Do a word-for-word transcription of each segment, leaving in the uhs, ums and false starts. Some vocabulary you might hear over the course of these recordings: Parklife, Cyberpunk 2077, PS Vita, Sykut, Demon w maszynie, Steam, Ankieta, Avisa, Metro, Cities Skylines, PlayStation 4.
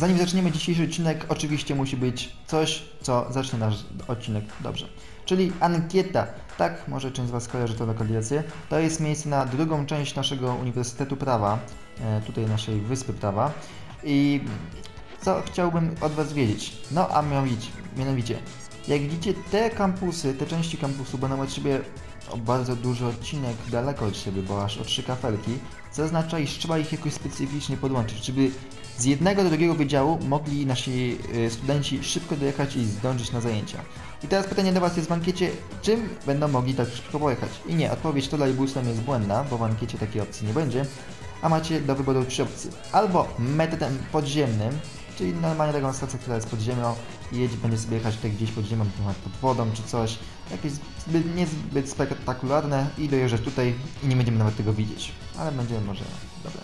Zanim zaczniemy dzisiejszy odcinek, oczywiście musi być coś, co zacznie nasz odcinek dobrze. Czyli Ankieta. Tak, może część z Was kojarzy tę lokalizację. To jest miejsce na drugą część naszego Uniwersytetu Prawa, tutaj naszej Wyspy Prawa. I co chciałbym od Was wiedzieć? No a mianowicie, jak widzicie, te kampusy, te części kampusu będą od siebie o bardzo duży odcinek daleko od siebie, bo aż o trzy kafelki, co oznacza, iż trzeba ich jakoś specyficznie podłączyć, żeby z jednego do drugiego wydziału mogli nasi studenci szybko dojechać i zdążyć na zajęcia. I teraz pytanie do Was jest w ankiecie, czym będą mogli tak szybko pojechać? I nie, odpowiedź trolejbusem jest błędna, bo w ankiecie takiej opcji nie będzie, a macie do wyboru trzy opcje. Albo metrem podziemnym, czyli normalnie taką stację, która jest pod ziemią i jedź, będzie sobie jechać tutaj gdzieś pod ziemią, pod wodą czy coś, jakieś zbyt, niezbyt spektakularne i dojeżdżasz tutaj i nie będziemy nawet tego widzieć, ale będziemy może, dobra.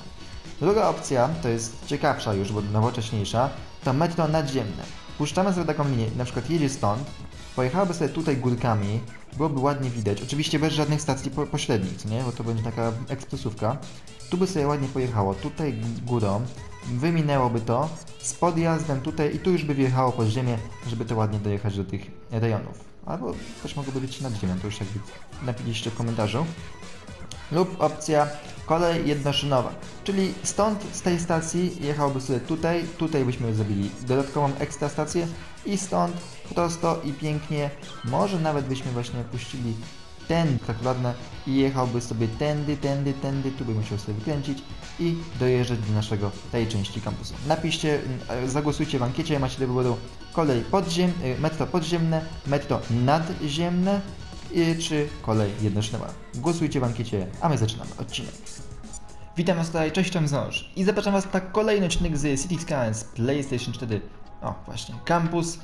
Druga opcja, to jest ciekawsza już, bo nowocześniejsza, to metro nadziemne. Puszczamy sobie taką linię, na przykład jedzie stąd, pojechałaby sobie tutaj górkami, byłoby ładnie widać, oczywiście bez żadnych stacji po pośrednich, nie? Bo to będzie taka ekspresówka. Tu by sobie ładnie pojechało, tutaj górą, wyminęłoby to, z podjazdem tutaj i tu już by wjechało pod ziemię, żeby to ładnie dojechać do tych rejonów. Albo też mogłoby być nad ziemią, to już jakby napiszcie w komentarzu. Lub opcja kolej jednoszynowa, czyli stąd, z tej stacji jechałoby sobie tutaj, tutaj byśmy zrobili dodatkową ekstra stację i stąd prosto i pięknie, może nawet byśmy właśnie puścili ten spektakularne i jechałby sobie tędy, tędy, tędy, tu by musiał sobie wykręcić i dojeżdżać do naszego tej części kampusu. Napiszcie, zagłosujcie w ankiecie, macie do wyboru kolej podziem, metro podziemne, metro nadziemne czy kolej jednoszynowa. Głosujcie w ankiecie, a my zaczynamy odcinek. Witam Was tutaj, cześć, cześć Ząż i zapraszam Was na kolejny odcinek z Cities Skylines PlayStation cztery. O, właśnie, kampus.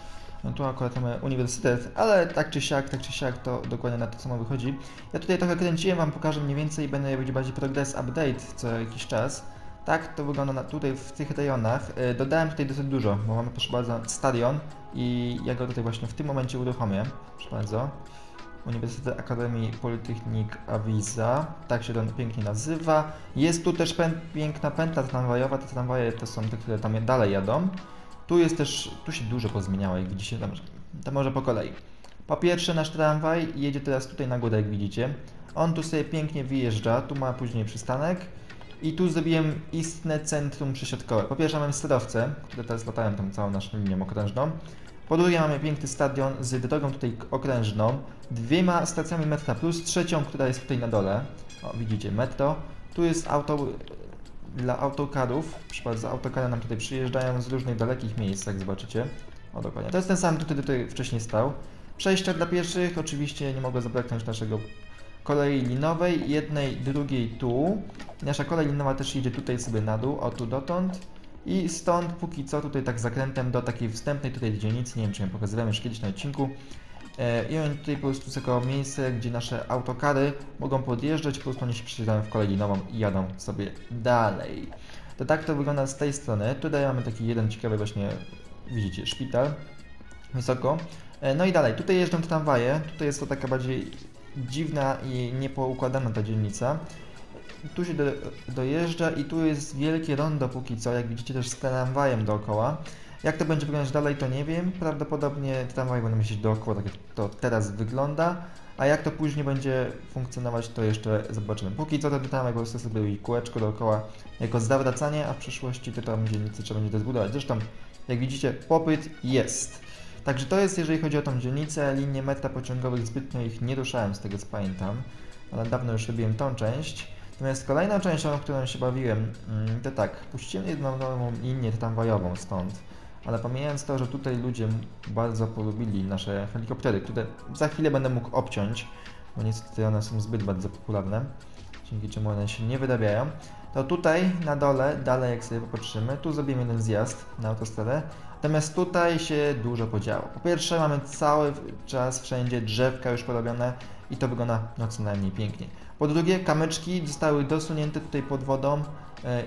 No tu akurat mamy uniwersytet, ale tak czy siak, tak czy siak to dokładnie na to samo wychodzi. Ja tutaj trochę kręciłem, Wam pokażę mniej więcej, będę robić bardziej progress update co jakiś czas. Tak to wygląda na, tutaj w tych rejonach. Yy, dodałem tutaj dosyć dużo, bo mamy proszę bardzo stadion i ja go tutaj właśnie w tym momencie uruchomię. Proszę bardzo. Uniwersytet Akademii Politechnik Avisa, tak się to pięknie nazywa. Jest tu też pę piękna pętla tramwajowa, te tramwaje to są te, które tam dalej jadą. Tu jest też, tu się dużo pozmieniało, jak widzicie, tam, to może po kolei. Po pierwsze nasz tramwaj jedzie teraz tutaj na górę, jak widzicie. On tu sobie pięknie wyjeżdża, tu ma później przystanek. I tu zrobiłem istne centrum przesiadkowe. Po pierwsze mamy sterowce, które teraz latają tam całą naszą linią okrężną. Po drugie mamy piękny stadion z drogą tutaj okrężną, dwiema stacjami metra plus trzecią, która jest tutaj na dole. O, widzicie, metro. Tu jest auto... dla autokarów, proszę bardzo, autokary nam tutaj przyjeżdżają z różnych dalekich miejsc, jak zobaczycie. O, dokładnie. To jest ten sam, który tutaj wcześniej stał. Przejścia dla pieszych, oczywiście nie mogę zabraknąć naszego kolei linowej, jednej, drugiej tu. Nasza kolej linowa też idzie tutaj sobie na dół, o tu dotąd. I stąd póki co tutaj tak zakrętem do takiej wstępnej tutaj dzielnicy, nie wiem czy ją pokazywałem już kiedyś na odcinku. I oni tutaj po prostu jako miejsce, gdzie nasze autokary mogą podjeżdżać, po prostu oni się przesiadają w kolej linową i jadą sobie dalej. To tak to wygląda z tej strony. Tutaj mamy taki jeden ciekawy właśnie, widzicie, szpital wysoko. No i dalej, tutaj jeżdżą tramwaje, tutaj jest to taka bardziej dziwna i niepoukładana ta dzielnica. Tu się do, dojeżdża i tu jest wielkie rondo póki co, jak widzicie też z tramwajem dookoła. Jak to będzie wyglądać dalej, to nie wiem. Prawdopodobnie tramwaje będą jeździć dookoła, tak jak to teraz wygląda. A jak to później będzie funkcjonować, to jeszcze zobaczymy. Póki co ten tramwaj po prostu sobie robi kółeczko dookoła jako zawracanie, a w przyszłości to tam dzielnicy trzeba będzie zbudować. Zresztą, jak widzicie, popyt jest. Także to jest, jeżeli chodzi o tą dzielnicę. Linie metra pociągowych zbytnio ich nie ruszałem, z tego co pamiętam. Ale dawno już robiłem tą część. Natomiast kolejną częścią, którą się bawiłem, to tak, puściłem jedną nową linię tramwajową stąd. Ale pomijając to, że tutaj ludzie bardzo polubili nasze helikoptery, które za chwilę będę mógł obciąć, bo niestety one są zbyt bardzo popularne, dzięki czemu one się nie wydabiają, to tutaj na dole, dalej jak sobie popatrzymy, tu zrobimy jeden zjazd na autostradę, natomiast tutaj się dużo podziało. Po pierwsze mamy cały czas wszędzie drzewka już porobione i to wygląda no co najmniej pięknie. Po drugie kamyczki zostały dosunięte tutaj pod wodą,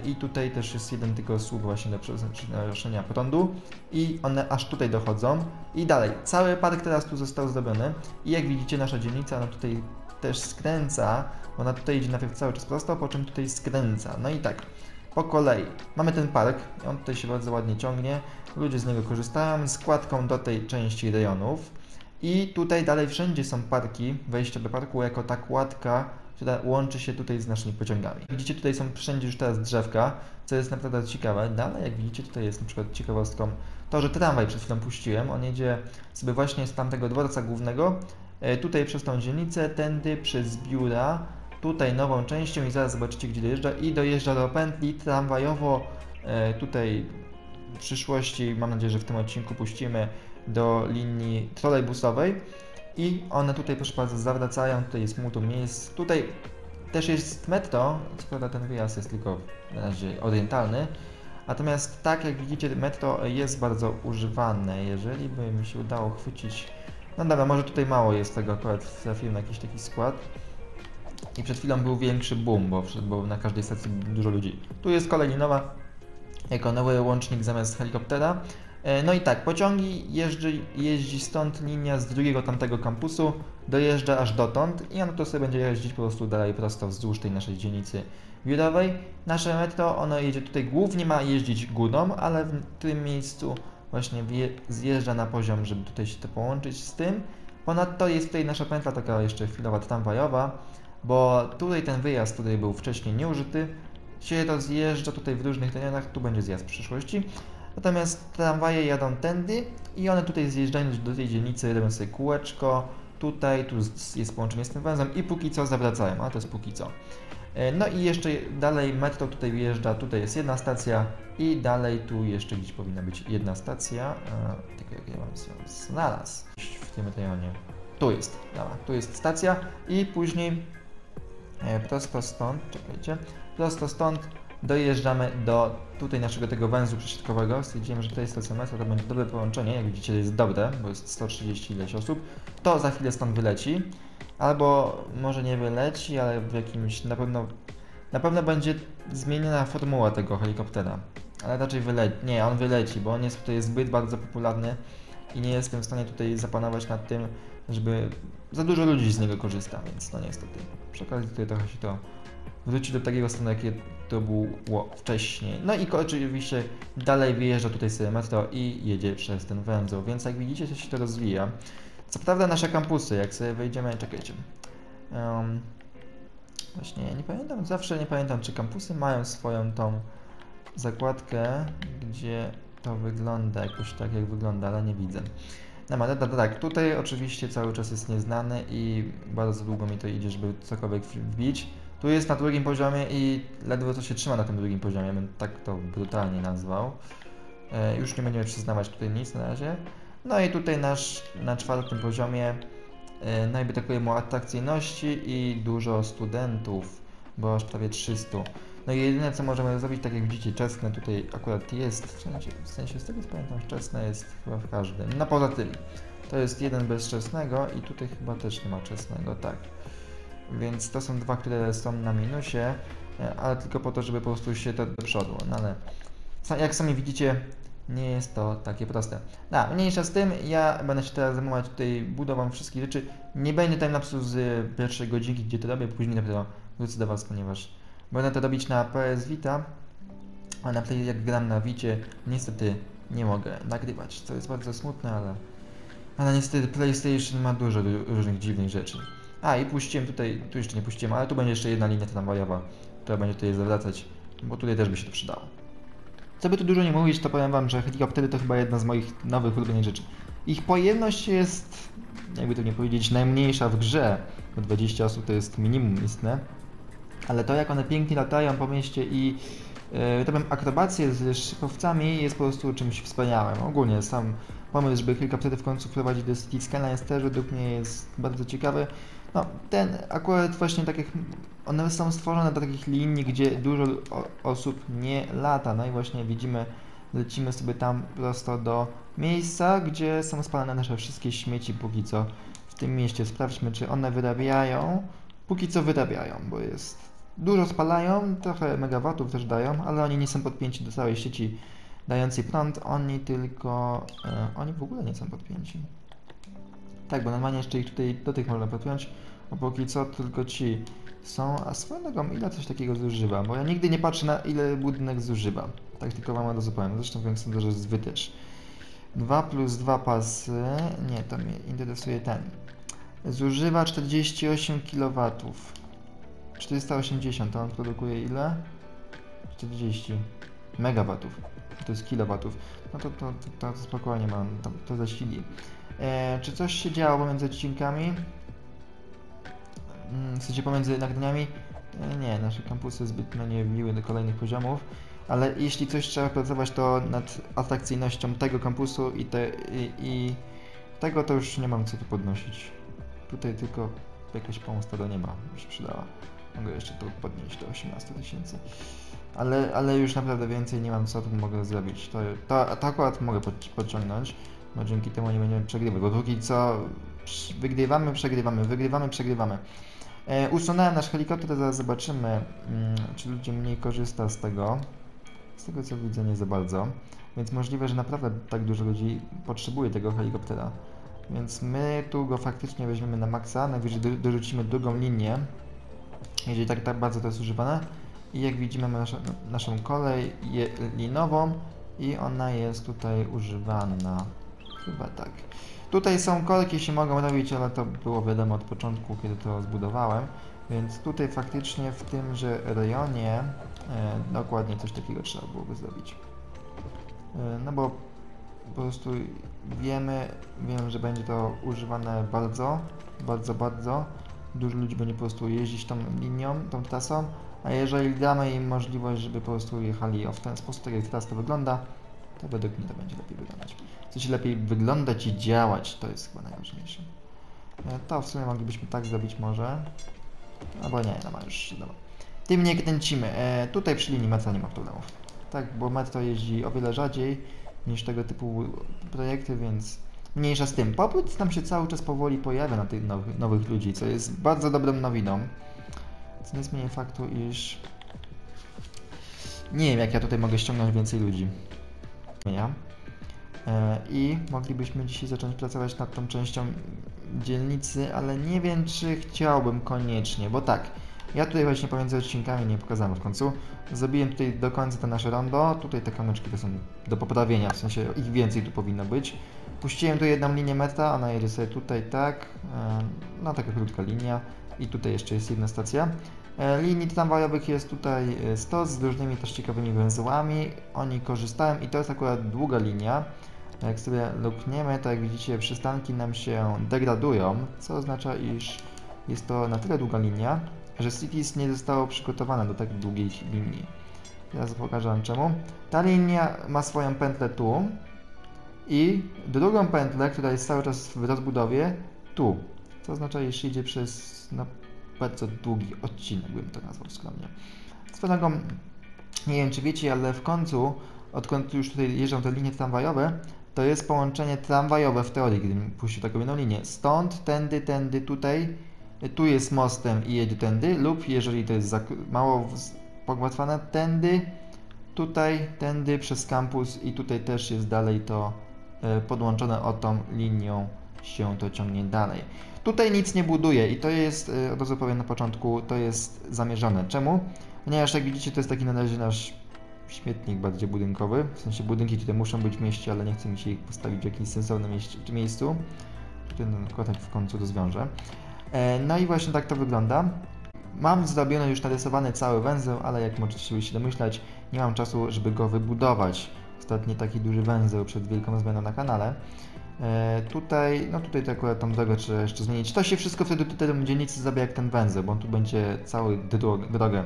i tutaj też jest jeden tylko słup właśnie do przenoszenia prądu i one aż tutaj dochodzą i dalej, cały park teraz tu został zrobiony i jak widzicie nasza dzielnica, ona tutaj też skręca, ona tutaj idzie najpierw cały czas prosto, po czym tutaj skręca, no i tak Po kolei mamy ten park, on tutaj się bardzo ładnie ciągnie, ludzie z niego korzystają, z kładką do tej części rejonów. I tutaj dalej wszędzie są parki, wejścia do parku jako ta kładka, która łączy się tutaj z naszymi pociągami. Widzicie, tutaj są wszędzie już teraz drzewka, co jest naprawdę ciekawe. Dalej, jak widzicie, tutaj jest na przykład ciekawostką to, że tramwaj przed chwilą puściłem. On jedzie sobie właśnie z tamtego dworca głównego, tutaj przez tą dzielnicę, tędy przez biura, tutaj nową częścią i zaraz zobaczycie, gdzie dojeżdża. I dojeżdża do pętli tramwajowo tutaj w przyszłości, mam nadzieję, że w tym odcinku puścimy do linii trolejbusowej. I one tutaj, proszę bardzo, zawracają, tutaj jest multum miejsc, tutaj też jest metro, co prawda ten wyjazd jest tylko na razie orientalny, natomiast tak jak widzicie metro jest bardzo używane, jeżeli by mi się udało chwycić, no dobra, może tutaj mało jest tego, akurat trafiłem na jakiś taki skład i przed chwilą był większy boom, bo, bo na każdej stacji dużo ludzi. Tu jest kolej linowa, jako nowy łącznik zamiast helikoptera. No i tak, pociągi jeżdży, jeździ stąd linia z drugiego tamtego kampusu, dojeżdża aż dotąd i ono to sobie będzie jeździć po prostu dalej prosto wzdłuż tej naszej dzielnicy biurowej. Nasze metro, ono jedzie tutaj, głównie ma jeździć górą, ale w tym miejscu właśnie zjeżdża na poziom, żeby tutaj się to połączyć z tym. Ponadto jest tutaj nasza pętla taka jeszcze chwilowa tramwajowa, bo tutaj ten wyjazd, który był wcześniej nieużyty, się rozjeżdża tutaj w różnych terenach, tu będzie zjazd w przyszłości. Natomiast tramwaje jadą tędy i one tutaj zjeżdżają do tej dzielnicy, robią sobie kółeczko, tutaj, tu jest połączenie z tym węzłem i póki co zawracają, a to jest póki co. No i jeszcze dalej metro tutaj wyjeżdża, tutaj jest jedna stacja i dalej tu jeszcze gdzieś powinna być jedna stacja, tak jak ja mam sobie znalazł w tym rejonie. Tu jest, dobra, tu jest stacja i później prosto stąd, czekajcie, prosto stąd dojeżdżamy do tutaj naszego tego węzła przesiadkowego. Stwierdziłem, że to jest stacja metro, to będzie dobre połączenie, jak widzicie jest dobre, bo jest sto trzydzieści ileś osób. To za chwilę stąd wyleci, albo może nie wyleci, ale w jakimś, na pewno na pewno będzie zmieniona formuła tego helikoptera, ale raczej wyleci, nie, on wyleci, bo on jest tutaj zbyt bardzo popularny i nie jestem w stanie tutaj zapanować nad tym, żeby za dużo ludzi z niego korzysta, więc no niestety. Przy okazji tutaj trochę się to wróci do takiego stanu, jakie to było wcześniej. No i oczywiście dalej wyjeżdża tutaj sobie metro i jedzie przez ten węzeł, więc jak widzicie, to się to rozwija. Co prawda nasze kampusy, jak sobie wejdziemy, czekajcie. Um, właśnie, nie pamiętam, zawsze nie pamiętam, czy kampusy mają swoją tą zakładkę, gdzie to wygląda, jakoś tak jak wygląda, ale nie widzę. No ma, tak, tak, tutaj oczywiście cały czas jest nieznany i bardzo długo mi to idzie, żeby cokolwiek wbić. Tu jest na drugim poziomie i ledwo co się trzyma na tym drugim poziomie, bym tak to brutalnie nazwał. E, już nie będziemy przyznawać tutaj nic na razie. No i tutaj nasz na czwartym poziomie e, no i brakuje mu atrakcyjności i dużo studentów, bo aż prawie trzysta. No i jedyne co możemy zrobić, tak jak widzicie, czesne tutaj akurat jest, w sensie, w sensie z tego co pamiętam, czesne jest chyba w każdym. No poza tym, to jest jeden bez czesnego i tutaj chyba też nie ma czesnego, tak. Więc to są dwa, które są na minusie, ale tylko po to, żeby po prostu się to do przodu. No ale jak sami widzicie, nie jest to takie proste. No, mniejsza z tym, ja będę się teraz zajmować tutaj budową wszystkich rzeczy. Nie będę tam napsuł z pierwszej godzinki, gdzie to robię, później dopiero wrócę do Was, ponieważ będę to robić na P S Vita, a na play, jak gram na Vicie, niestety nie mogę nagrywać, co jest bardzo smutne, ale, ale niestety PlayStation ma dużo różnych dziwnych rzeczy. A i puściłem tutaj, tu jeszcze nie puściłem, ale tu będzie jeszcze jedna linia tramwajowa, która będzie tutaj zawracać, bo tutaj też by się to przydało. Co by tu dużo nie mówić, to powiem Wam, że helikoptery to chyba jedna z moich nowych ulubionych rzeczy. Ich pojemność jest, jakby to nie powiedzieć, najmniejsza w grze, bo dwadzieścia osób to jest minimum istne. Ale to jak one pięknie latają po mieście i yy, robią akrobacje z szybowcami jest po prostu czymś wspaniałym. Ogólnie sam pomysł, żeby helikoptery w końcu wprowadzić do Cities Skylines też według mnie jest bardzo ciekawy. No, ten akurat właśnie takich, one są stworzone do takich linii, gdzie dużo osób nie lata. No i właśnie widzimy, lecimy sobie tam prosto do miejsca, gdzie są spalane nasze wszystkie śmieci póki co w tym mieście. Sprawdźmy, czy one wyrabiają. Póki co wyrabiają, bo jest dużo spalają, trochę megawatów też dają, ale oni nie są podpięci do całej sieci dającej prąd. Oni tylko, e, oni w ogóle nie są podpięci. Tak, bo normalnie jeszcze ich tutaj do tych można podpiąć, a póki co tylko ci są. A swoją drogą, ile coś takiego zużywa? Bo ja nigdy nie patrzę na ile budynek zużywa. Tak tylko wam uzupełniam. Zresztą wiem, że jest zwy też. dwa plus dwa pasy. Nie, to mnie interesuje ten. Zużywa czterdzieści osiem kilowatów. czterysta osiemdziesiąt, to on produkuje ile? czterdzieści megawatów. To jest kilowatów. No to, to, to, to spokojnie mam, to, to zasili. E, czy coś się działo pomiędzy odcinkami? W sensie pomiędzy nagraniami? E, nie, nasze kampusy zbyt nie wbiły do kolejnych poziomów. Ale jeśli coś trzeba pracować, to nad atrakcyjnością tego kampusu i, te, i, i tego to już nie mam co tu podnosić. Tutaj tylko jakaś pomsta do nieba by się przydała. Mogę jeszcze to podnieść do osiemnastu tysięcy. Ale, ale już naprawdę więcej nie mam co tu mogę zrobić. To, to, to akurat mogę pod, podciągnąć, bo dzięki temu nie będziemy przegrywać. Bo drugi co wygrywamy, przegrywamy, wygrywamy, przegrywamy. E, usunąłem nasz helikopter, zaraz zobaczymy, mm, czy ludzie mniej korzysta z tego. Z tego co widzę nie za bardzo, więc możliwe, że naprawdę tak dużo ludzi potrzebuje tego helikoptera. Więc my tu go faktycznie weźmiemy na maksa, najwyżej do, dorzucimy drugą linię, jeżeli tak, tak bardzo to jest używane. I jak widzimy mamy naszą, naszą kolej je, linową i ona jest tutaj używana, chyba tak. Tutaj są korki, się mogą robić, ale to było wiadomo od początku, kiedy to zbudowałem. Więc tutaj faktycznie w tymże rejonie e, dokładnie coś takiego trzeba byłoby zrobić. E, no bo po prostu wiemy, wiem, że będzie to używane bardzo, bardzo, bardzo. Dużo ludzi będzie po prostu jeździć tą linią, tą trasą, a jeżeli damy im możliwość, żeby po prostu jechali w ten sposób, tak jak teraz to wygląda, to według mnie to będzie lepiej wyglądać. Chcecie lepiej wyglądać i działać, to jest chyba najważniejsze. E, to w sumie moglibyśmy tak zrobić może. Albo nie, no ma już, dobra. Tym nie kręcimy. E, tutaj przy linii metra nie ma problemów. Tak, bo metro jeździ o wiele rzadziej niż tego typu projekty, więc mniejsza z tym. Popyt nam się cały czas powoli pojawia na tych nowych, nowych ludzi, co jest bardzo dobrą nowiną. Co nie zmienia faktu, iż nie wiem, jak ja tutaj mogę ściągnąć więcej ludzi. E, I moglibyśmy dzisiaj zacząć pracować nad tą częścią dzielnicy, ale nie wiem, czy chciałbym koniecznie, bo tak, ja tutaj właśnie pomiędzy odcinkami, nie pokazałem w końcu, zrobiłem tutaj do końca te nasze rondo, tutaj te kamyczki to są do poprawienia, w sensie ich więcej tu powinno być. Puściłem tu jedną linię metra, ona jedzie sobie tutaj tak, no taka krótka linia i tutaj jeszcze jest jedna stacja. Linii tramwajowych jest tutaj sto z różnymi też ciekawymi węzłami, oni korzystałem i to jest akurat długa linia. Jak sobie lukniemy, to jak widzicie przystanki nam się degradują, co oznacza, iż jest to na tyle długa linia, że Cities nie zostało przygotowane do tak długiej linii. Teraz pokażę wam czemu. Ta linia ma swoją pętlę tu i drugą pętlę, która jest cały czas w rozbudowie, tu. Co oznacza, iż idzie przez no, bardzo długi odcinek, bym to nazwał skromnie. Swoją drogą, nie wiem czy wiecie, ale w końcu, odkąd już tutaj jeżdżą te linie tramwajowe, to jest połączenie tramwajowe w teorii, gdybym puścił taką jedną linię. Stąd, tędy, tędy, tutaj, tu jest mostem i jedzie tędy, lub jeżeli to jest za mało pogmatwane, tędy, tutaj, tędy przez kampus i tutaj też jest dalej to y, podłączone o tą linią się to ciągnie dalej. Tutaj nic nie buduje i to jest, y, od razu powiem na początku, to jest zamierzone. Czemu? Ponieważ jak widzicie to jest taki na razie nasz śmietnik bardziej budynkowy, w sensie budynki tutaj muszą być w mieście, ale nie chcę mi się ich postawić w jakimś sensownym mieście, miejscu. Tutaj no, akurat w końcu to zwiążę. E, no i właśnie tak to wygląda. Mam zrobiony już narysowany cały węzeł, ale jak możecie się domyślać, nie mam czasu, żeby go wybudować. Ostatni taki duży węzeł przed wielką zmianą na kanale. E, tutaj, no tutaj to akurat tą drogę trzeba jeszcze zmienić. To się wszystko wtedy tutaj w dzielnicy zrobi jak ten węzeł, bo on tu będzie całą drog drogę.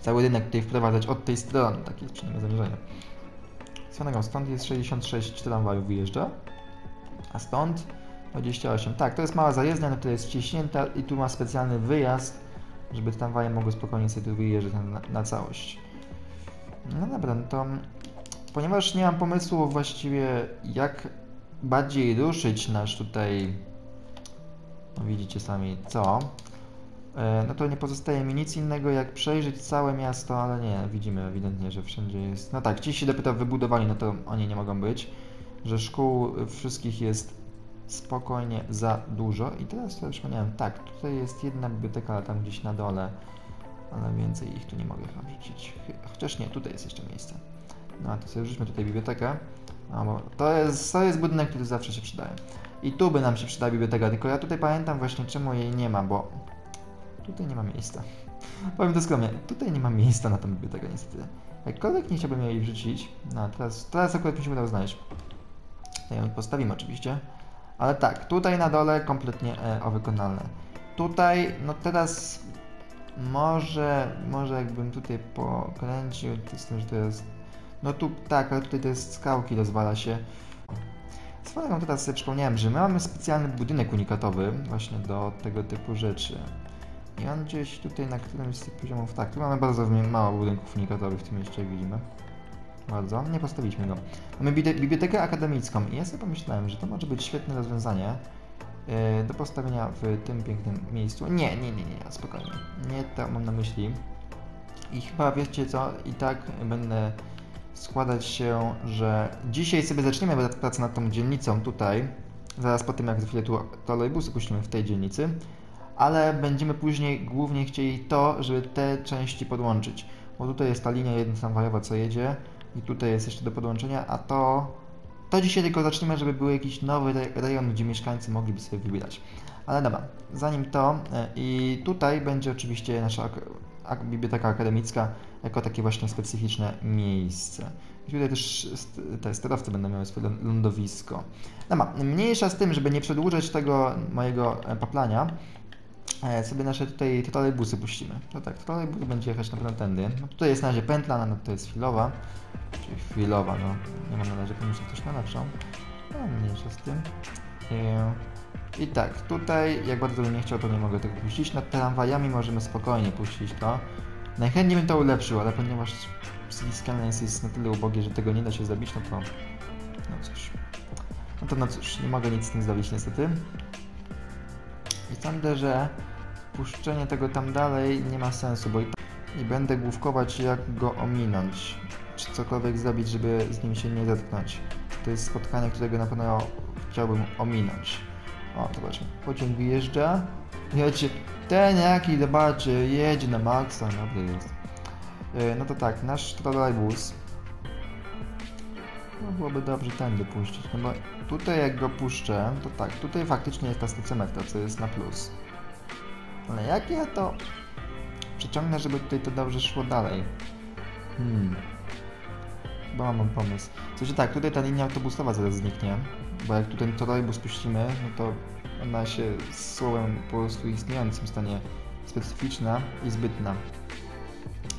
Cały rynek tutaj wprowadzać od tej strony, takie jest przynajmniej zamierzenie. Stąd, stąd jest sześćdziesiąt sześć tramwajów wyjeżdża, a stąd dwadzieścia osiem. Tak, to jest mała zajezdnia, no to jest ściśnięta i tu ma specjalny wyjazd, żeby tramwaje mogły spokojnie sobie tu wyjeżdżać na, na całość. No dobra, no to ponieważ nie mam pomysłu właściwie jak bardziej ruszyć nasz tutaj, no widzicie sami co, no to nie pozostaje mi nic innego jak przejrzeć całe miasto, ale nie, widzimy ewidentnie, że wszędzie jest... No tak, ci się dopyta wybudowali, no to oni nie mogą być, że szkół wszystkich jest spokojnie za dużo. I teraz to już miałem, tak, tutaj jest jedna biblioteka, ale tam gdzieś na dole, ale więcej ich tu nie mogę chyba wrzucić. Chociaż nie, tutaj jest jeszcze miejsce. No a to sobie wrzućmy tutaj bibliotekę. No, bo to jest, to jest budynek, który zawsze się przydaje. I tu by nam się przydała biblioteka, tylko ja tutaj pamiętam właśnie, czemu jej nie ma, bo tutaj nie ma miejsca. Powiem to skromnie, tutaj nie ma miejsca na tą bibliotekę niestety. Jakkolwiek nie chciałbym jej wrzucić. No teraz, teraz akurat mi się udało znaleźć. Ja ją postawimy oczywiście. Ale tak, tutaj na dole kompletnie e, owykonalne. Tutaj, no teraz może, może jakbym tutaj pokręcił, z tym, że to jest... No tu tak, ale tutaj to jest skałki, rozwala się. Swoją teraz sobie przypomniałem, że my mamy specjalny budynek unikatowy właśnie do tego typu rzeczy. I on gdzieś tutaj na którymś z tych poziomów, tak, tu mamy bardzo mało budynków unikatowych w tym mieście, jak widzimy. Bardzo, nie postawiliśmy go. Mamy bibliotekę akademicką i ja sobie pomyślałem, że to może być świetne rozwiązanie yy, do postawienia w tym pięknym miejscu. Nie, nie, nie, nie, spokojnie. Nie to mam na myśli. I chyba wiecie co, i tak będę składać się, że dzisiaj sobie zaczniemy pracę nad tą dzielnicą tutaj, zaraz po tym jak za chwilę tu trolejbusy puścimy w tej dzielnicy, ale będziemy później głównie chcieli to, żeby te części podłączyć, bo tutaj jest ta linia jednotramwajowa, co jedzie i tutaj jest jeszcze do podłączenia, a to to dzisiaj tylko zaczniemy, żeby był jakiś nowy rejon, gdzie mieszkańcy mogliby sobie wybrać. Ale dobra, zanim to i tutaj będzie oczywiście nasza biblioteka akademicka jako takie właśnie specyficzne miejsce. I tutaj też te sterowce będą miały swoje lądowisko. No, mniejsza z tym, żeby nie przedłużać tego mojego paplania, sobie nasze tutaj trolejbusy puścimy. No tak, trolejbus będzie jechać na pewno tędy. No, tutaj jest na razie pętla, no to jest chwilowa. Czyli chwilowa, no nie mam na razie pomysłu też na lepszą. No, mniejsza z tym. I, I tak, tutaj jak bardzo bym nie chciał, to nie mogę tego puścić. Nad tramwajami możemy spokojnie puścić to. Najchętniej bym to ulepszył, ale ponieważ Cities Skylines jest na tyle ubogie, że tego nie da się zabić, no to... No cóż... No to no cóż, nie mogę nic z tym zrobić niestety. I sądzę, że puszczenie tego tam dalej nie ma sensu, bo i, i będę główkować, jak go ominąć. Czy cokolwiek zrobić, żeby z nim się nie zetknąć. To jest spotkanie, którego na pewno chciałbym ominąć. O, zobaczmy. Pociąg wyjeżdża. Wiecie, ten jaki, zobaczy, jedzie na maksa, dobry jest. Yy, no to tak, nasz trolejbus. No byłoby dobrze tędy puścić, no bo tutaj jak go puszczę, to tak, tutaj faktycznie jest ta stacja metra, co jest na plus. Ale jak ja to przeciągnę, żeby tutaj to dobrze szło dalej? Hmm. Chyba mam pomysł. Słuchajcie, tak, tutaj ta linia autobusowa zaraz zniknie, bo jak tutaj trolejbus puścimy, no to ona się z słowem po prostu istniejącym stanie specyficzna i zbytna.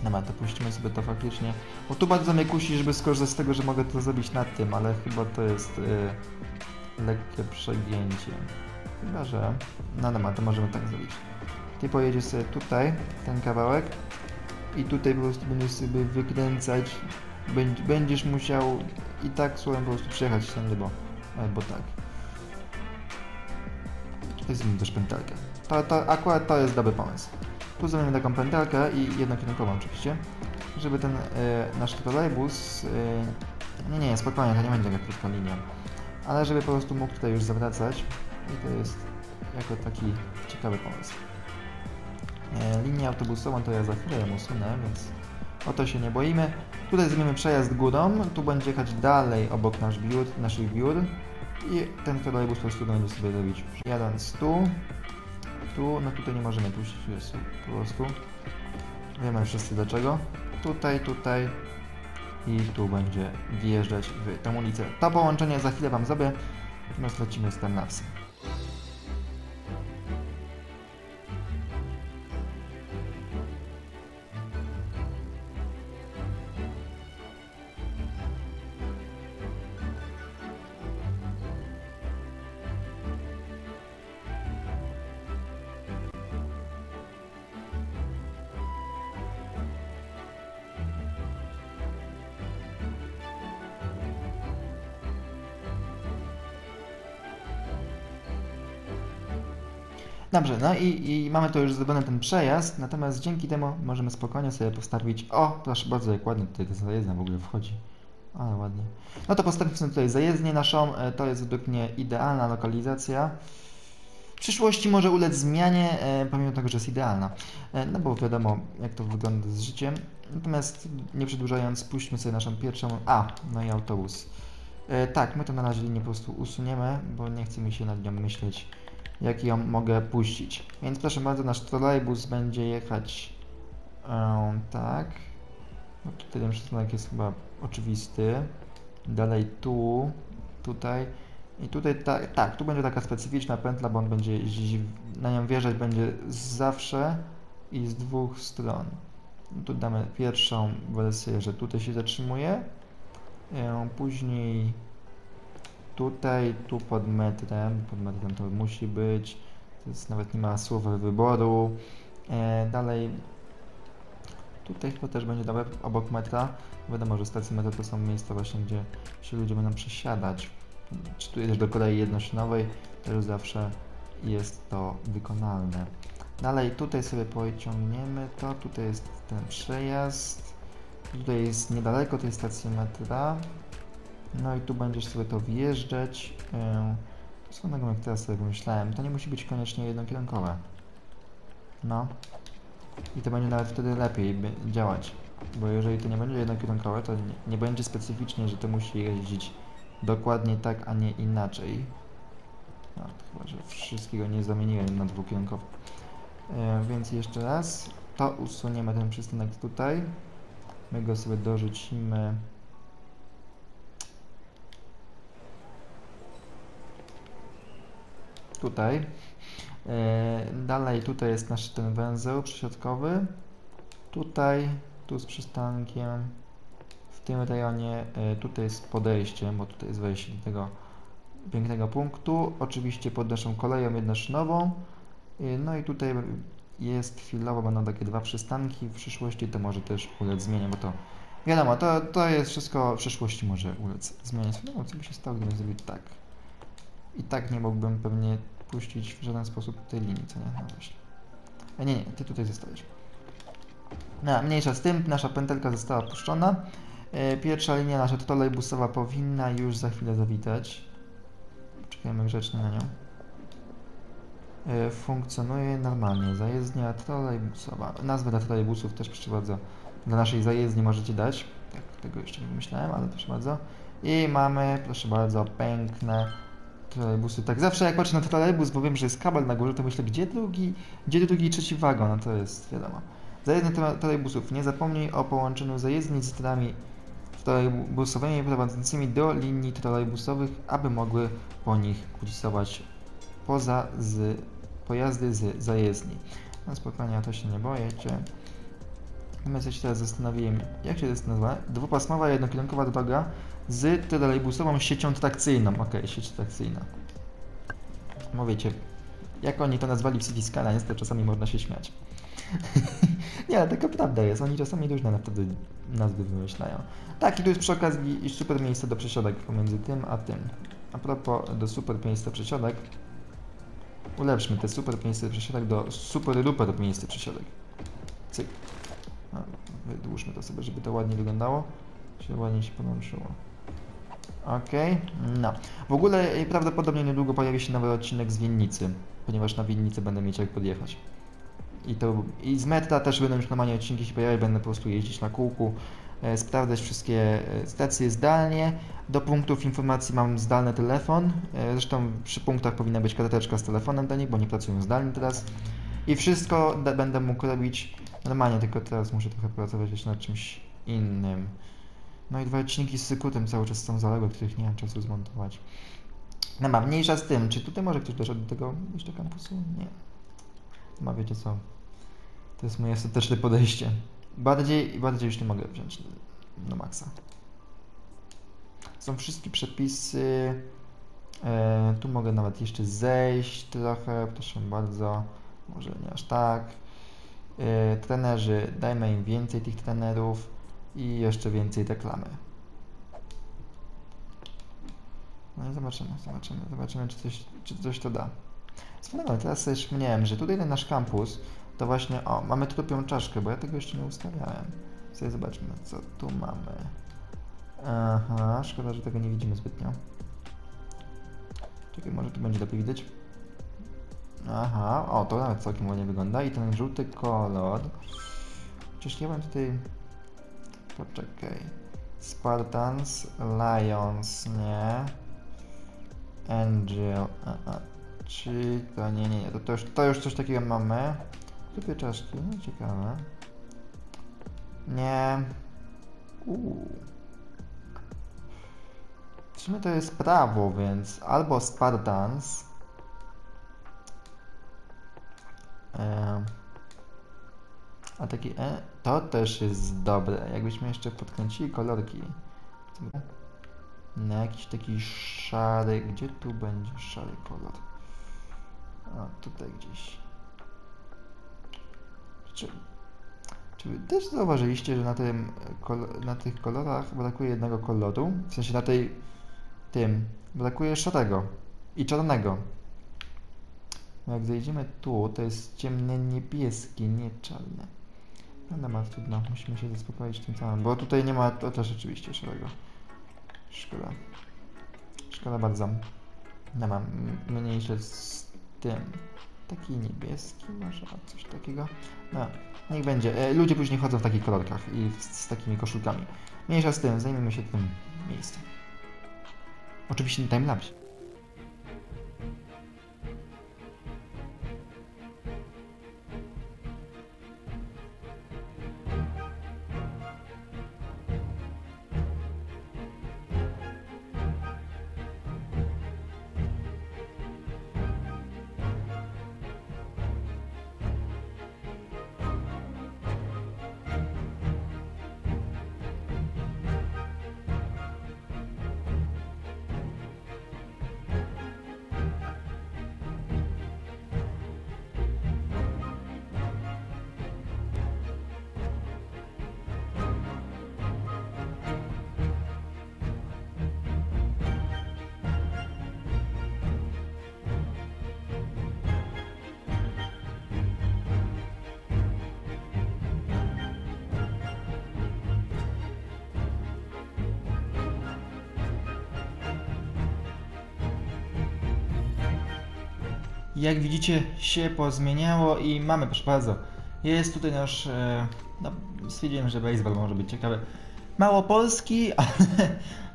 No to puścimy sobie to faktycznie. Bo tu bardzo mnie kusi, żeby skorzystać z tego, że mogę to zrobić nad tym, ale chyba to jest yy, lekkie przegięcie. Chyba, że... No dobra, to możemy tak zrobić. Ty pojedziesz sobie tutaj, ten kawałek i tutaj po prostu będziesz sobie wykręcać. Będziesz musiał i tak słowem po prostu przejechać tędy, bo, bo tak. Tutaj zrobimy też pętelkę. To, to, akurat to jest dobry pomysł. Tu zrobimy taką pętelkę i jednokierunkową oczywiście, żeby ten y, nasz trolejbus... Y, nie, nie, spokojnie, to nie będzie taka krótka linia. Ale żeby po prostu mógł tutaj już zawracać i to jest jako taki ciekawy pomysł. Y, linię autobusową to ja za chwilę ją usunę, więc o to się nie boimy. Tutaj zrobimy przejazd górą, tu będzie jechać dalej obok nasz biur, naszych biur i ten trolejbus po prostu będzie sobie robić. Jadąc tu, tu, no tutaj nie możemy puścić, jest po prostu. Wiemy wszyscy dlaczego. Tutaj, tutaj i tu będzie wjeżdżać w tę ulicę. To połączenie za chwilę wam zrobię, no stracimy z tym na wsi. Dobrze, no i, i mamy to już zrobiony ten przejazd, natomiast dzięki temu możemy spokojnie sobie postawić... O, proszę bardzo, jak ładnie tutaj ta zajezdnia w ogóle wchodzi. Ale ładnie. No to postawmy tutaj zajezdnię naszą. To jest według mnie idealna lokalizacja. W przyszłości może ulec zmianie, pomimo tego, że jest idealna. No bo wiadomo, jak to wygląda z życiem. Natomiast nie przedłużając, puśćmy sobie naszą pierwszą... A, no i autobus. Tak, my to na razie linię po prostu usuniemy, bo nie chce mi się nad nią myśleć, jak ją mogę puścić. Więc proszę bardzo, nasz trolejbus będzie jechać... Um, tak... No tutaj ten przystanek jest chyba oczywisty. Dalej tu, tutaj... I tutaj tak, tak, tu będzie taka specyficzna pętla, bo on będzie jeździć, na nią wjeżdżać będzie zawsze i z dwóch stron. Tu damy pierwszą wersję, że tutaj się zatrzymuje. Później tutaj, tu pod metrem, pod metrem to musi być. To jest, nawet nie ma słowa wyboru. Dalej, tutaj chyba też będzie dobre, obok metra. Wiadomo, że stacje metra to są miejsca właśnie, gdzie się ludzie będą przesiadać. Czy tu jedziesz do kolei jednoszynowej, też zawsze jest to wykonalne. Dalej tutaj sobie pociągniemy to, tutaj jest ten przejazd, tutaj jest niedaleko tej stacji metra, no i tu będziesz sobie to wjeżdżać. To są tego, jak teraz sobie myślałem, to nie musi być koniecznie jednokierunkowe. No i to będzie nawet wtedy lepiej działać, bo jeżeli to nie będzie jednokierunkowe, to nie, nie będzie specyficznie, że to musi jeździć dokładnie tak, a nie inaczej. No, chyba, że wszystkiego nie zamieniłem na dwukierunkowy. E, więc jeszcze raz. To usuniemy ten przystanek tutaj. My go sobie dorzucimy. Tutaj. E, dalej tutaj jest nasz ten węzeł przysiadkowy. Tutaj, tu z przystankiem. W tym rejonie tutaj jest podejście, bo tutaj jest wejście do tego pięknego punktu. Oczywiście pod naszą koleją jednoszynową. No i tutaj jest chwilowo, będą takie dwa przystanki. W przyszłości to może też ulec zmianie, bo to wiadomo, to, to jest wszystko w przyszłości może ulec zmianie. No, co by się stało, gdybym zrobił tak? I tak nie mógłbym pewnie puścić w żaden sposób tej linii, co nie? No właśnie. A nie, nie, ty tutaj zostajesz. No, mniejsza z tym, nasza pętelka została puszczona. Pierwsza linia nasza trolejbusowa powinna już za chwilę zawitać. Czekajmy grzecznie na nią. Funkcjonuje normalnie. Zajezdnia trolejbusowa. Nazwę dla trolejbusów też proszę bardzo. Dla naszej zajezdni możecie dać. Tak, tego jeszcze nie myślałem, ale proszę bardzo. I mamy, proszę bardzo, piękne trolejbusy. Tak, zawsze jak patrzę na trolejbus, bo wiem, że jest kabel na górze, to myślę, gdzie drugi, gdzie drugi i trzeci wagon? No to jest wiadomo. Zajezdnia trolejbusów. Nie zapomnij o połączeniu zajezdni z torami trolejbusowymi prowadzącymi do linii trolejbusowych, aby mogły po nich kursować poza z pojazdy z zajezdni. No spokojnie, o to się nie boję. Natomiast ja się teraz zastanowiłem, jak się to nazywa? Dwupasmowa, jednokierunkowa droga z trolejbusową siecią trakcyjną. Okej, okay, sieć trakcyjna. Mówicie, jak oni to nazwali w Cities Skylines, to czasami można się śmiać. Nie, ale taka prawda jest, oni czasami różne na wtedy nazwy wymyślają. Tak, i tu jest przy okazji super miejsce do przesiadek pomiędzy tym a tym. A propos do super miejsca przesiadek, ulepszmy te super miejsce przesiadek do super duper miejsce przesiadek. Cyk. No, wydłużmy to sobie, żeby to ładnie wyglądało, żeby ładnie się połączyło. Okej, okay. No. W ogóle prawdopodobnie niedługo pojawi się nowy odcinek z winnicy, ponieważ na winnicy będę mieć jak podjechać. I, to, I z metra też będą już normalnie odcinki się pojawiać, będę po prostu jeździć na kółku, e, sprawdzać wszystkie stacje zdalnie. Do punktów informacji mam zdalny telefon, e, zresztą przy punktach powinna być karteczka z telefonem dla nich, bo nie pracują zdalnie teraz. I wszystko da, będę mógł robić normalnie, tylko teraz muszę trochę pracować jeszcze nad czymś innym. No i dwa odcinki z Sykutem cały czas są zaległe, których nie mam czasu zmontować. No ma mniejsza z tym, czy tutaj może ktoś doszedł do tego jeszcze kampusu? Nie. Ma, wiecie co? To jest moje ostateczne podejście. Bardziej i bardziej już nie mogę wziąć na maksa. Są wszystkie przepisy. E, tu mogę nawet jeszcze zejść trochę, proszę bardzo. Może nie aż tak. E, trenerzy, dajmy im więcej tych trenerów i jeszcze więcej reklamy. No i zobaczymy, zobaczymy, zobaczymy, czy coś, czy coś to da. Spokojnie, teraz sobie wspomniałem, że tutaj ten nasz kampus to właśnie, o, mamy trupią czaszkę, bo ja tego jeszcze nie ustawiałem. Sobie zobaczmy, co tu mamy. Aha, szkoda, że tego nie widzimy zbytnio. Czekaj, może tu będzie lepiej widać. Aha, o, to nawet całkiem ładnie wygląda. I ten żółty kolor... Przecież nie mam tutaj... Poczekaj... Spartans, Lions, nie... Angel... A, a, czy to nie, nie, nie, to, to, już, to już coś takiego mamy. Tutaj czaszki, no ciekawe. Nie... Uuu... W sumie to jest prawo, więc albo Spartans... A taki e, to też jest dobre, jakbyśmy jeszcze podkręcili kolorki na jakiś taki szary, gdzie tu będzie szary kolor? A tutaj gdzieś. Czy, czy wy też zauważyliście, że na, tym, na tych kolorach brakuje jednego koloru? W sensie na tej, tym, brakuje szarego i czarnego. Jak zejdziemy tu, to jest ciemny niebieski, nie czarny. Prawda, ma trudno, musimy się zaspokoić tym samym, bo tutaj nie ma to też oczywiście szarego. Szkoda. Szkoda bardzo. No mam mniejsze z tym. Taki niebieski może, coś takiego. No, niech będzie. Ludzie później chodzą w takich kolorkach i z, z takimi koszulkami. Mniejsza z tym, zajmiemy się tym miejscem. Oczywiście nie timelapse. Jak widzicie, się pozmieniało i mamy, proszę bardzo, jest tutaj nasz, no stwierdziłem, że baseball może być ciekawy, małopolski, ale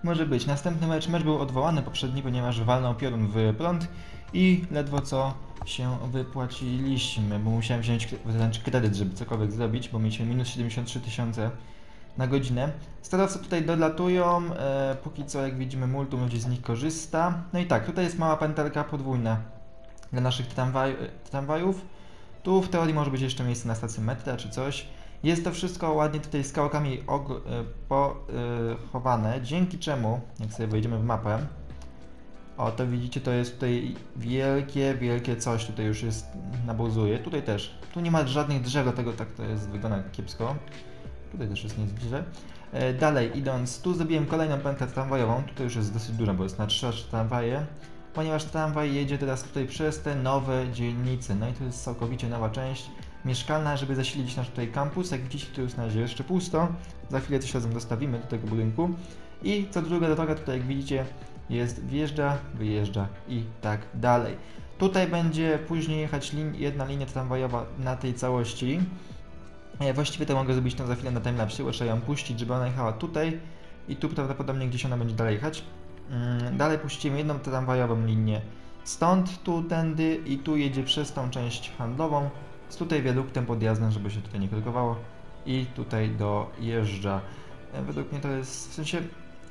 może być. Następny mecz, mecz był odwołany poprzedni, ponieważ walnął piorun w prąd i ledwo co się wypłaciliśmy, bo musiałem wziąć kredyt, żeby cokolwiek zrobić, bo mieliśmy minus siedemdziesiąt trzy tysiące na godzinę. Starowcy tutaj dolatują, e, póki co jak widzimy multum ludzi z nich korzysta. No i tak, tutaj jest mała pętelka podwójna dla naszych tramwaj, tramwajów. Tu w teorii może być jeszcze miejsce na stacji metra czy coś. Jest to wszystko ładnie tutaj skałkami pochowane, dzięki czemu, jak sobie wejdziemy w mapę, o to widzicie, to jest tutaj wielkie, wielkie coś, tutaj już jest, nabuzuje. Tutaj też, tu nie ma żadnych drzew, dlatego tak to jest, wygląda kiepsko. Tutaj też jest nic drzew. Dalej idąc, tu zrobiłem kolejną pętlę tramwajową, tutaj już jest dosyć duża, bo jest na trzy tramwaje. Ponieważ tramwaj jedzie teraz tutaj przez te nowe dzielnice. No i to jest całkowicie nowa część mieszkalna, żeby zasilić nasz tutaj kampus. Jak widzicie, tu jest na razie jeszcze pusto. Za chwilę coś razem dostawimy do tego budynku. I co druga droga tutaj, jak widzicie, jest wjeżdża, wyjeżdża i tak dalej. Tutaj będzie później jechać lin jedna linia tramwajowa na tej całości. Właściwie to mogę zrobić to za chwilę na timelapse, bo trzeba ją puścić, żeby ona jechała tutaj. I tu prawdopodobnie gdzieś ona będzie dalej jechać. Dalej puścimy jedną tramwajową linię stąd, tu, tędy i tu jedzie przez tą część handlową z tutaj wiaduktem podjazdem, żeby się tutaj nie korkowało i tutaj dojeżdża. Według mnie to jest, w sensie,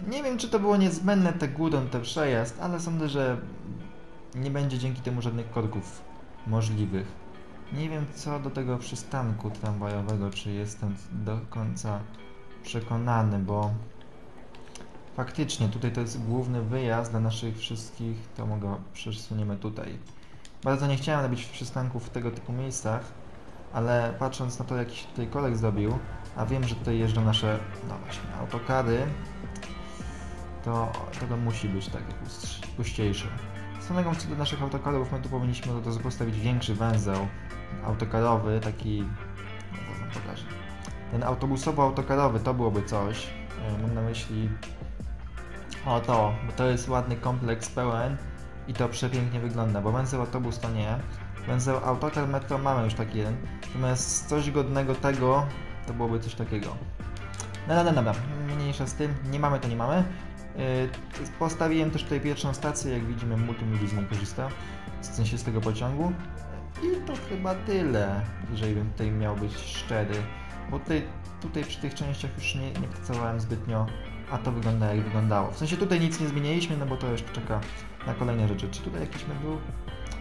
nie wiem czy to było niezbędne te górą, ten przejazd, ale sądzę, że nie będzie dzięki temu żadnych korków możliwych. Nie wiem co do tego przystanku tramwajowego, czy jestem do końca przekonany, bo... Faktycznie, tutaj to jest główny wyjazd dla naszych wszystkich, to mogę przesuniemy tutaj. Bardzo nie chciałem robić przystanków w tego typu miejscach, ale patrząc na to, jakiś tutaj kolek zrobił, a wiem, że tutaj jeżdżą nasze, no właśnie, autokary, to tego musi być tak puściejsze. Z samego co do naszych autokarów, my tu powinniśmy do tego postawić większy węzeł autokarowy, taki, no to wam pokażę, ten autobusowo-autokarowy, to byłoby coś. mam na myśli o to, bo to jest ładny kompleks pełen i to przepięknie wygląda, bo węzeł autobus to nie, węzeł autokar metro mamy już taki jeden, natomiast coś godnego tego to byłoby coś takiego. No dobra, no, no, no. Mniejsza z tym, nie mamy to nie mamy. Postawiłem też tutaj pierwszą stację, jak widzimy multimedium z niej korzysta, w sensie z tego pociągu. I to chyba tyle, jeżeli bym tutaj miał być szczery, bo tutaj, tutaj przy tych częściach już nie, nie pracowałem zbytnio, a to wygląda jak wyglądało. W sensie tutaj nic nie zmieniliśmy, no bo to jeszcze czeka na kolejne rzeczy. Czy tutaj jakiś był,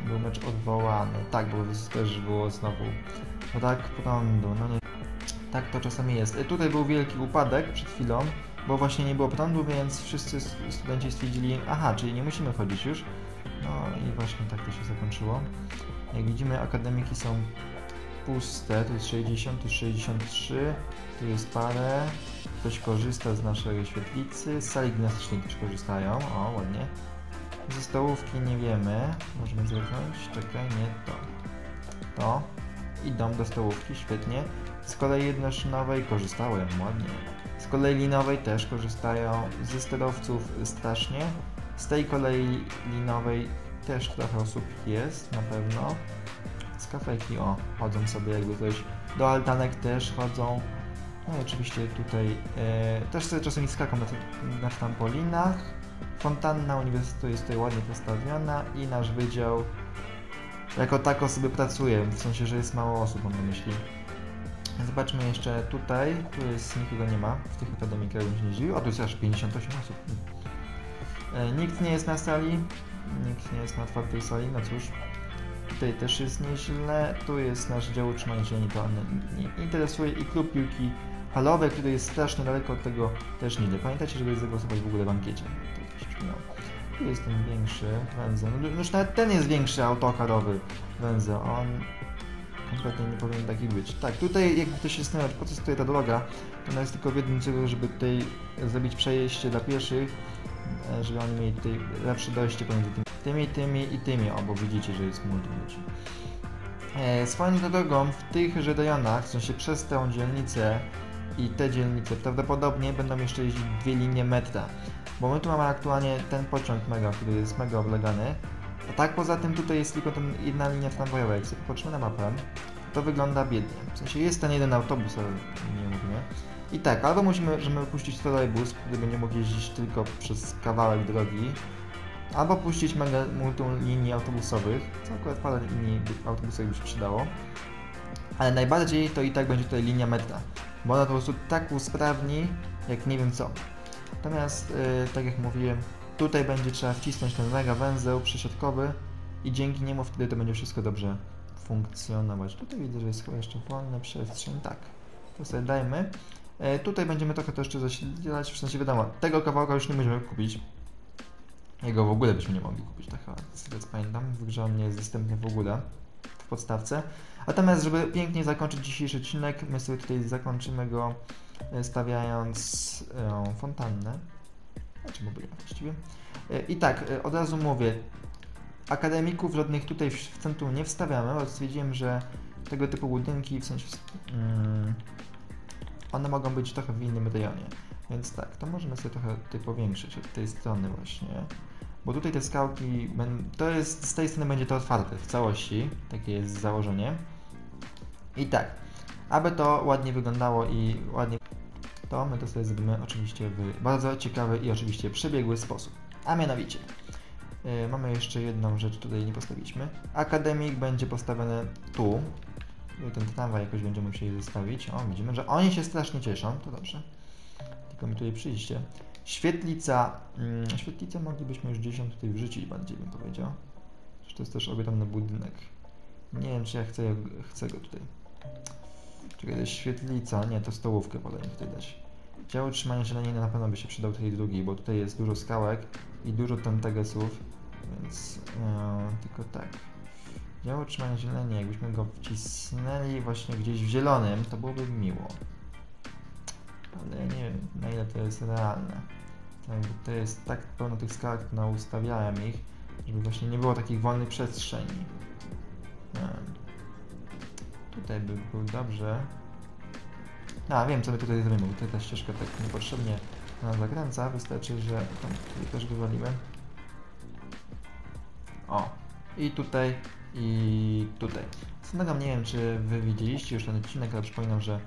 był mecz odwołany? Tak, bo też było znowu, no tak, prądu, no nie. Tak to czasami jest. Tutaj był wielki upadek przed chwilą, bo właśnie nie było prądu, więc wszyscy studenci stwierdzili, aha, czyli nie musimy chodzić już. No i właśnie tak to się zakończyło. Jak widzimy, akademiki są puste, tu jest sześćdziesiąt, tu jest sześćdziesiąt trzy, tu jest parę, ktoś korzysta z naszej świetlicy, z sali gimnastycznej też korzystają, o ładnie. Ze stołówki nie wiemy, możemy zerknąć, czekaj, nie to, to, idą do stołówki, świetnie. Z kolei jednoszynowej korzystałem, ładnie. Z kolei linowej też korzystają, ze sterowców strasznie, z tej kolei linowej też trochę osób jest, na pewno. Z kafejki, o, chodzą sobie jakby coś. Do altanek też chodzą. No i oczywiście tutaj yy, też sobie czasem skaką na, na trampolinach. Fontanna uniwersytetu jest tutaj ładnie postawiona i nasz wydział jako tako sobie pracuje, w sensie, że jest mało osób, mam na myśli. Zobaczmy jeszcze tutaj, tu jest, nikogo nie ma, w tych akademikach bym się nie dziwił. O, tu jest aż pięćdziesiąt osiem osób. Yy, nikt nie jest na sali. Nikt nie jest na otwartej sali, no cóż. Tutaj też jest nieźle, tu jest nasz dział utrzymania się, to nie interesuje i klub piłki halowej, który jest strasznie daleko od tego też nie idę. Pamiętajcie, żeby zagłosować w ogóle w ankiecie. Tu jest ten większy węzeł, no już nawet ten jest większy autokarowy węzeł, on kompletnie nie powinien taki być. Tak, tutaj jakby ktoś się zastanawiał, po co jest tutaj ta droga, to ona jest tylko w jednym celu, żeby tutaj zrobić przejście dla pieszych, żeby oni mieli tutaj lepsze dojście pomiędzy tymi, tymi i tymi, o, bo widzicie, że jest multum ludzi. E, swoją drogą w tychże rejonach, w sensie przez tę dzielnicę i te dzielnice, prawdopodobnie będą jeszcze jeździć dwie linie metra, bo my tu mamy aktualnie ten pociąg mega, który jest mega oblegany, a tak poza tym tutaj jest tylko ten jedna linia tramwajowa. Jak sobie popatrzymy na mapę, to wygląda biednie, w sensie jest ten jeden autobus, ale nie mówimy. I tak, albo musimy puścić trolejbus, który będzie mógł jeździć tylko przez kawałek drogi, albo puścić mega multum linii autobusowych, co akurat parę linii autobusowych by się przydało, ale najbardziej to i tak będzie tutaj linia metra, bo ona po prostu tak usprawni, jak nie wiem co. Natomiast, yy, tak jak mówiłem, tutaj będzie trzeba wcisnąć ten mega węzeł przesiadkowy i dzięki niemu wtedy to będzie wszystko dobrze funkcjonować. Tutaj widzę, że jest chyba jeszcze wolna przestrzeń, tak, to sobie dajmy. Tutaj będziemy trochę to jeszcze zasilać, w sensie wiadomo, tego kawałka już nie będziemy kupić. Jego w ogóle byśmy nie mogli kupić, tak chyba, z pamiętam, w grze on nie jest dostępny w ogóle w podstawce. Natomiast, żeby pięknie zakończyć dzisiejszy odcinek, my sobie tutaj zakończymy go stawiając e, fontannę. Znaczy, bo byli właściwie. E, I tak, e, od razu mówię, akademików żadnych tutaj w, w centrum nie wstawiamy, bo stwierdziłem, że tego typu budynki, w sensie... Mm, one mogą być trochę w innym rejonie, więc tak, to możemy sobie trochę tutaj powiększyć od tej strony właśnie, bo tutaj te skałki, to jest, z tej strony będzie to otwarte w całości, takie jest założenie. I tak, aby to ładnie wyglądało i ładnie, to my to sobie zrobimy oczywiście w bardzo ciekawy i oczywiście przebiegły sposób, a mianowicie, yy, mamy jeszcze jedną rzecz, tutaj nie postawiliśmy, akademik będzie postawiony tu. Ten tramwaj jakoś będziemy musieli zostawić. O, widzimy, że oni się strasznie cieszą. To dobrze. Tylko mi tutaj przyjście. Świetlica. Hmm, świetlicę moglibyśmy już gdzieś ją tutaj wrzucić, bardziej bym powiedział. Że to jest też obietamny budynek. Nie wiem, czy ja chcę, chcę go tutaj. Czekaj, to jest świetlica. Nie, to stołówkę wolę tutaj dać. Dział utrzymania się na niej na pewno by się przydał tej drugiej, bo tutaj jest dużo skałek i dużo tam tegesów. Więc no, tylko tak. Dział utrzymania zieleni, jakbyśmy go wcisnęli właśnie gdzieś w zielonym, to byłoby miło. Ale ja nie wiem, na ile to jest realne. To jest tak pełno tych skałek, no ustawiałem ich, żeby właśnie nie było takich wolnych przestrzeni. Hmm. Tutaj by był dobrze. A, wiem co my tutaj zrobimy, bo tutaj ta ścieżka tak niepotrzebnie na zakręca, wystarczy, że tutaj też wywalimy. O, i tutaj, i tutaj. Znowu nie wiem, czy wy widzieliście już ten odcinek, ale przypominam, że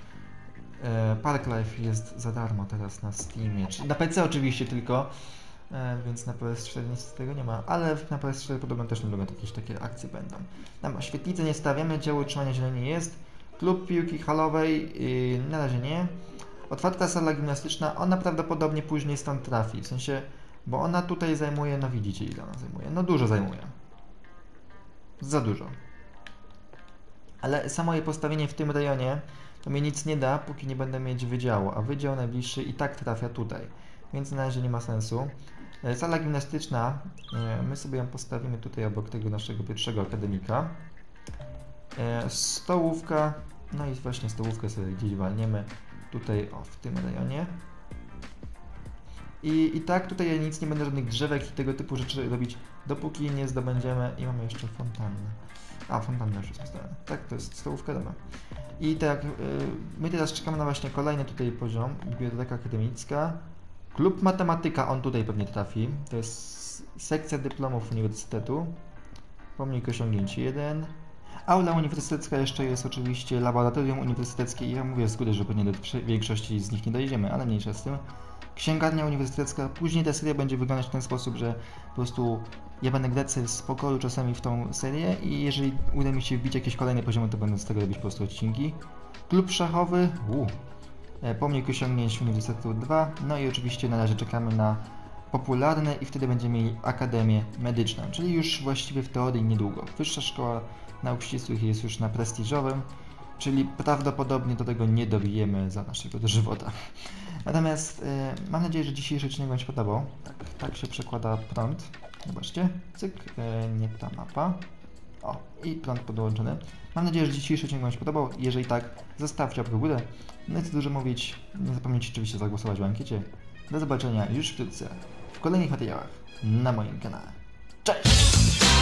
e, Parklife jest za darmo teraz na Steamie, czyli na P C oczywiście tylko, e, więc na P S cztery nic tego nie ma, ale na P S cztery podobno też niedługo jakieś takie akcje będą. Dobra, świetlicy nie stawiamy, działu utrzymania zieleni jest, klub piłki halowej yy, na razie nie. Otwarta sala gimnastyczna, ona prawdopodobnie później stąd trafi, w sensie, bo ona tutaj zajmuje, no widzicie ile ona zajmuje, no dużo zajmuje. Za dużo. Ale samo jej postawienie w tym rejonie to mi nic nie da, póki nie będę mieć wydziału, a wydział najbliższy i tak trafia tutaj, więc na razie nie ma sensu. Sala gimnastyczna, my sobie ją postawimy tutaj obok tego naszego pierwszego akademika. Stołówka, no i właśnie stołówkę sobie gdzieś walniemy tutaj, o, w tym rejonie. I, i tak tutaj ja nic nie będę żadnych drzewek i tego typu rzeczy robić, dopóki nie zdobędziemy. I mamy jeszcze fontannę. A, fontannę już jest postawione. Tak, to jest stołówka, dobra. I tak, yy, my teraz czekamy na właśnie kolejny tutaj poziom. Biblioteka akademicka. Klub matematyka, on tutaj pewnie trafi. To jest sekcja dyplomów uniwersytetu. Pomnik osiągnięć jeden. Aula uniwersytecka jeszcze jest oczywiście, laboratorium uniwersyteckie. I ja mówię z góry, że pewnie do większości z nich nie dojedziemy, ale mniejsza z tym. Księgarnia uniwersytecka, później ta seria będzie wyglądać w ten sposób, że po prostu ja będę grać sobie z pokoju czasami w tą serię i jeżeli uda mi się wbić jakieś kolejne poziomy, to będę z tego robić po prostu odcinki. Klub szachowy, uu, pomnik osiągnięć Uniwersytetu dwa, no i oczywiście na razie czekamy na popularne i wtedy będziemy mieli Akademię Medyczną, czyli już właściwie w teorii niedługo. Wyższa Szkoła Nauk Ścisłych jest już na prestiżowym, czyli prawdopodobnie do tego nie dobijemy za naszego dożywota. Natomiast yy, mam nadzieję, że dzisiejszy odcinek Wam się podobał. Tak, tak się przekłada prąd. Zobaczcie, cyk, yy, nie ta mapa. O, i prąd podłączony. Mam nadzieję, że dzisiejszy odcinek Wam się podobał. Jeżeli tak, zostawcie łapkę w górę. No i co dużo mówić, nie zapomnijcie oczywiście zagłosować w ankiecie. Do zobaczenia już wkrótce w kolejnych materiałach na moim kanale. Cześć!